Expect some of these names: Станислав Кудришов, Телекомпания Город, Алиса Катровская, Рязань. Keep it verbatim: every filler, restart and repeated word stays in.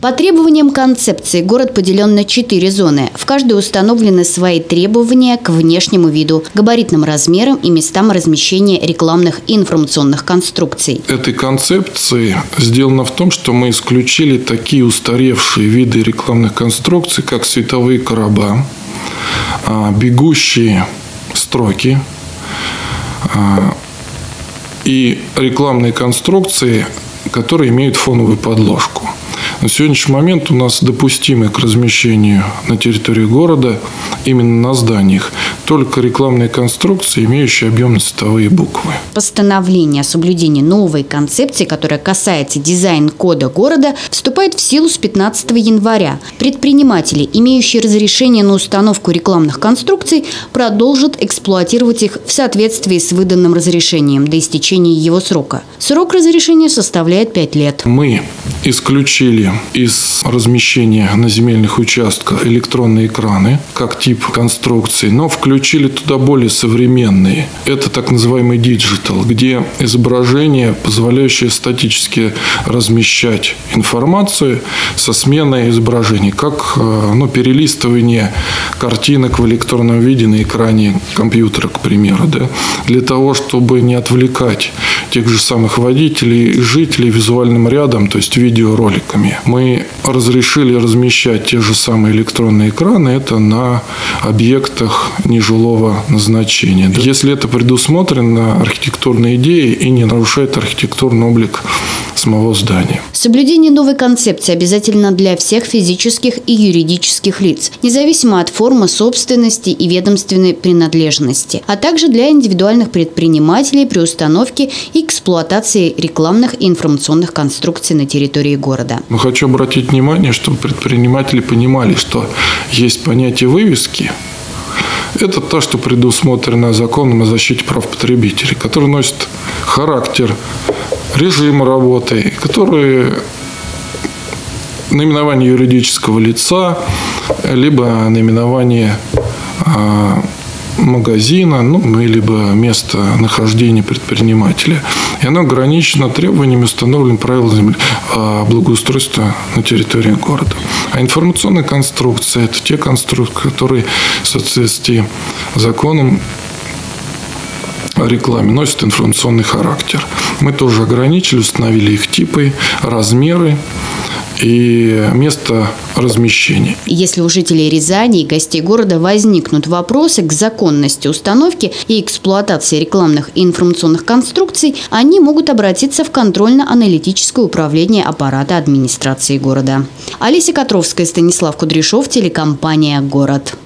По требованиям концепции город поделен на четыре зоны. В каждой установлены свои требования к внешнему виду, габаритным размерам и местам размещения рекламных и информационных конструкций. Этой концепцией сделано в том, что мы исключили такие устаревшие виды рекламных конструкций, как световые короба, бегущие строки и рекламные конструкции, которые имеют фоновую подложку. На сегодняшний момент у нас допустимы к размещению на территории города, именно на зданиях, только рекламные конструкции, имеющие объемные цветовые буквы. Постановление о соблюдении новой концепции, которая касается дизайн-кода города, вступает в силу с пятнадцатого января. Предприниматели, имеющие разрешение на установку рекламных конструкций, продолжат эксплуатировать их в соответствии с выданным разрешением до истечения его срока. Срок разрешения составляет пять лет. Мы исключили из размещения на земельных участках электронные экраны как тип конструкции, но включили туда более современные. Это так называемый диджитал, где изображение, позволяющее статически размещать информацию со сменой изображений, как ну, перелистывание картинок в электронном виде на экране компьютера, к примеру, да, для того, чтобы не отвлекать тех же самых водителей и жителей визуальным рядом, то есть видеороликами. Мы разрешили размещать те же самые электронные экраны, это на объектах нежилого назначения. Если это предусмотрено архитектурной идеей и не нарушает архитектурный облик самого здания. Соблюдение новой концепции обязательно для всех физических и юридических лиц, независимо от формы собственности и ведомственной принадлежности, а также для индивидуальных предпринимателей при установке и эксплуатации рекламных и информационных конструкций на территории города. Но хочу обратить внимание, чтобы предприниматели понимали, что есть понятие вывески. Это то, что предусмотрено законом о защите прав потребителей, который носит характер режима работы, который наименование юридического лица, либо наименование магазина, ну, либо место нахождения предпринимателя. И оно ограничено требованиями, установленными правилами благоустройства на территории города. А информационные конструкции – это те конструкции, которые в соответствии с законом о рекламе носят информационный характер. Мы тоже ограничили, установили их типы, размеры и место размещения. Если у жителей Рязани и гостей города возникнут вопросы к законности установки и эксплуатации рекламных и информационных конструкций, они могут обратиться в контрольно-аналитическое управление аппарата администрации города. Алиса Катровская, Станислав Кудришов, телекомпания «Город».